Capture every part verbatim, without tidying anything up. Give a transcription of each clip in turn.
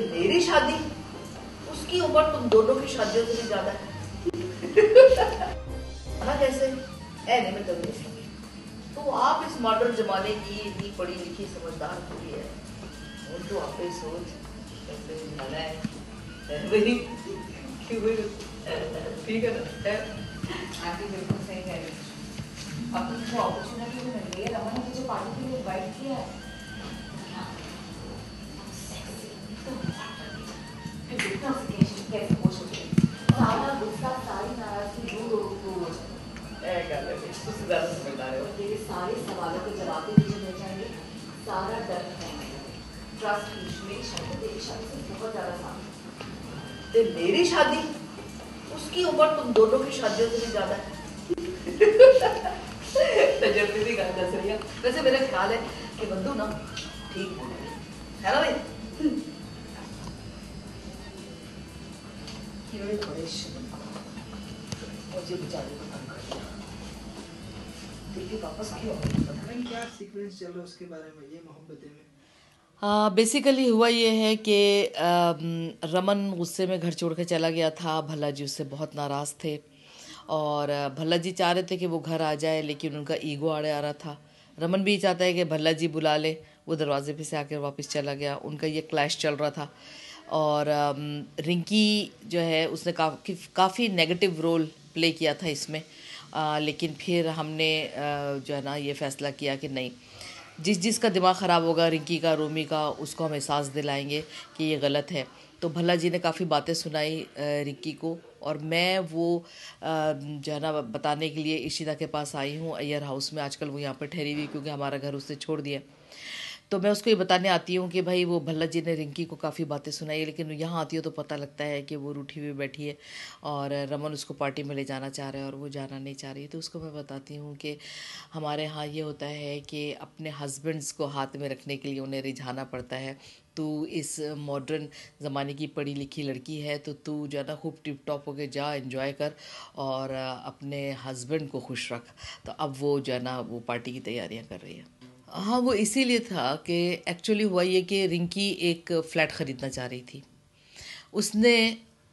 मेरी शादी उसकी उम्र तुम दोनों की शादियों से भी ज्यादा है। कैसे ऐ नहीं मैं तभी तो आप इस मॉडर्न जमाने की इतनी पढ़ी लिखी समझदार हुई है और तो आप सोच कैसे जमाना है वही क्यों ठीक है ना आपकी बिल्कुल सही है। अब तो मुझे अपॉर्चुनिटी मिल रही है रमन ने जो पार्टी के लिए इन्वाइट किया है कैसे हो सकते सारा गुस्सा सारी नाराजगी दूर दूर दूर हो जाए ऐ कर ले उससे ज्यादा समझदार हो तेरे सारे सवालों के जवाब भी तुझे मिल जाएंगे सारा डर खत्म ट्रस्ट मी मेरी शादी तेरी शादी से बहुत ज्यादा सामने ते मेरी शादी उसकी उम्र तुम दोनों की शादियों से भी ज्यादा है। तजर्बे भी गांधा सरिया वैसे मेरा ख्याल है कि बंधु ना ठीक हो गए है ना भाई मुझे बेचारे को तंग कर दिया दिल्ली वापस क्यों पता नहीं क्या सीक्वेंस चलो उसके बारे में ये मोहब्बतें में बेसिकली हुआ ये है कि रमन गुस्से में घर छोड़ कर चला गया था। भल्ला जी उससे बहुत नाराज़ थे और भल्ला जी चाह रहे थे कि वो घर आ जाए लेकिन उनका ईगो आड़े आ रहा था। रमन भी चाहता है कि भल्ला जी बुला ले वो दरवाजे पे से आकर वापस चला गया। उनका ये क्लैश चल रहा था और रिंकी जो है उसने काफ़ी काफ़ी नेगेटिव रोल प्ले किया था इसमें आ, लेकिन फिर हमने आ, जो है ना ये फ़ैसला किया कि नहीं जिस जिस का दिमाग ख़राब होगा रिंकी का रोमी का उसको हम एहसास दिलाएंगे कि ये गलत है। तो भल्ला जी ने काफ़ी बातें सुनाई रिंकी को और मैं वो जो है ना बताने के लिए इशिता के पास आई हूँ अय्यर हाउस में। आजकल वो यहाँ पर ठहरी हुई क्योंकि हमारा घर उसने छोड़ दिया तो मैं उसको ये बताने आती हूँ कि भाई वो भल्ला जी ने रिंकी को काफ़ी बातें सुनाई लेकिन यहाँ आती हो तो पता लगता है कि वो रूठी हुई बैठी है और रमन उसको पार्टी में ले जाना चाह रहा है और वो जाना नहीं चाह रही है। तो उसको मैं बताती हूँ कि हमारे यहाँ ये होता है कि अपने हस्बैंड्स को हाथ में रखने के लिए उन्हें रिझाना पड़ता है। तू इस मॉडर्न ज़माने की पढ़ी लिखी लड़की है तो तू जो है ना खूब टिप टॉप होके जा एंजॉय कर और अपने हस्बैंड को खुश रख। तो अब वो जो है ना वो पार्टी की तैयारियां कर रही है। हाँ वो इसीलिए था कि एक्चुअली हुआ ये कि रिंकी एक फ़्लैट ख़रीदना चाह रही थी। उसने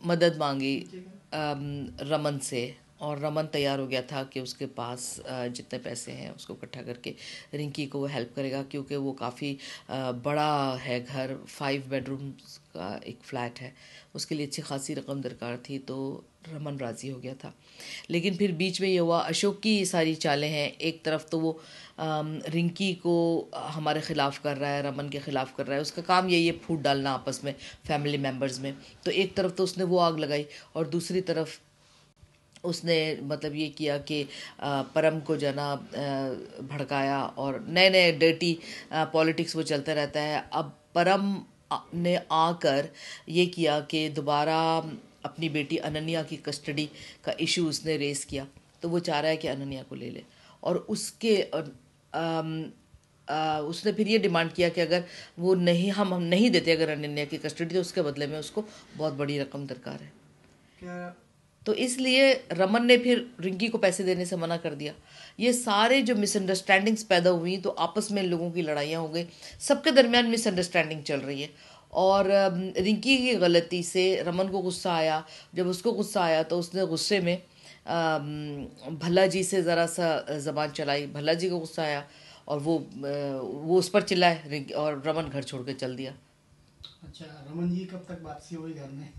मदद मांगी रमन से और रमन तैयार हो गया था कि उसके पास जितने पैसे हैं उसको इकट्ठा करके रिंकी को वो हेल्प करेगा क्योंकि वो काफ़ी बड़ा है घर फाइव बेडरूम्स का एक फ़्लैट है उसके लिए अच्छी खासी रकम दरकार थी तो रमन राज़ी हो गया था। लेकिन फिर बीच में ये हुआ अशोक की सारी चालें हैं। एक तरफ तो वो रिंकी को हमारे ख़िलाफ़ कर रहा है रमन के ख़िलाफ़ कर रहा है उसका काम यही है फूट डालना आपस में फैमिली मेम्बर्स में। तो एक तरफ तो उसने वो आग लगाई और दूसरी तरफ उसने मतलब ये किया कि परम को जना भड़काया और नए नए डर्टी पॉलिटिक्स वो चलता रहता है। अब परम ने आकर ये किया कि दोबारा अपनी बेटी अनन्या की कस्टडी का इशू उसने रेस किया तो वो चाह रहा है कि अनन्या को ले ले और उसके आम, आ, उसने फिर ये डिमांड किया कि अगर वो नहीं हम हम नहीं देते अगर अनन्या की कस्टडी तो उसके बदले में उसको बहुत बड़ी रकम दरकार है क्या? तो इसलिए रमन ने फिर रिंकी को पैसे देने से मना कर दिया। ये सारे जो मिसअंडरस्टैंडिंग्स पैदा हुई तो आपस में लोगों की लड़ाइयाँ हो गई सबके दरमियान मिसअंडरस्टैंडिंग चल रही है और रिंकी की गलती से रमन को गुस्सा आया। जब उसको गुस्सा आया तो उसने गुस्से में भल्ला जी से ज़रा सा ज़बान चलाई भल्ला जी को गुस्सा आया और वो वो उस पर चिल्लाए रिंकी और रमन घर छोड़ कर चल दिया। अच्छा रमन जी कब तक वापसी हुई घर में?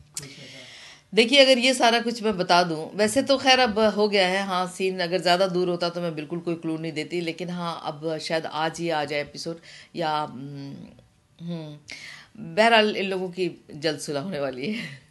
देखिए अगर ये सारा कुछ मैं बता दूं वैसे तो खैर अब हो गया है। हाँ सीन अगर ज़्यादा दूर होता तो मैं बिल्कुल कोई क्लू नहीं देती लेकिन हाँ अब शायद आज ही आ जाए एपिसोड या बहरहाल इन लोगों की जल्द सुलह होने वाली है।